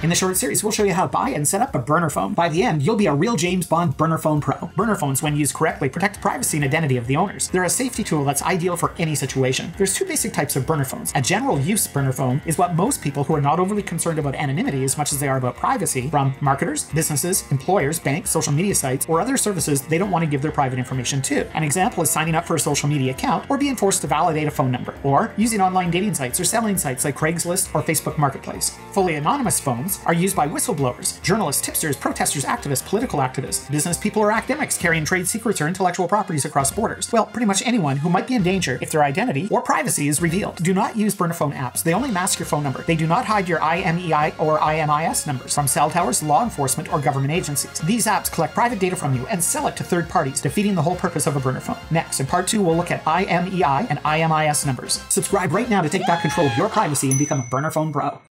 In the short series, we'll show you how to buy and set up a burner phone. By the end, you'll be a real James Bond burner phone pro. Burner phones, when used correctly, protect the privacy and identity of the owners. They're a safety tool that's ideal for any situation. There's two basic types of burner phones. A general use burner phone is what most people who are not overly concerned about anonymity as much as they are about privacy, from marketers, businesses, employers, banks, social media sites, or other services they don't want to give their private information to. An example is signing up for a social media account or being forced to validate a phone number, or using online dating sites or selling sites like Craigslist or Facebook Marketplace. Fully anonymous phones are used by whistleblowers, journalists, tipsters, protesters, activists, political activists, business people, or academics carrying trade secrets or intellectual properties across borders. Well, pretty much anyone who might be in danger if their identity or privacy is revealed. Do not use burner phone apps. They only mask your phone number. They do not hide your IMEI or IMIS numbers from cell towers, law enforcement, or government agencies. These apps collect private data from you and sell it to third parties, defeating the whole purpose of a burner phone. Next, in part 2, we'll look at IMEI and IMIS numbers. Subscribe right now to take back control of your privacy and become a burner phone pro.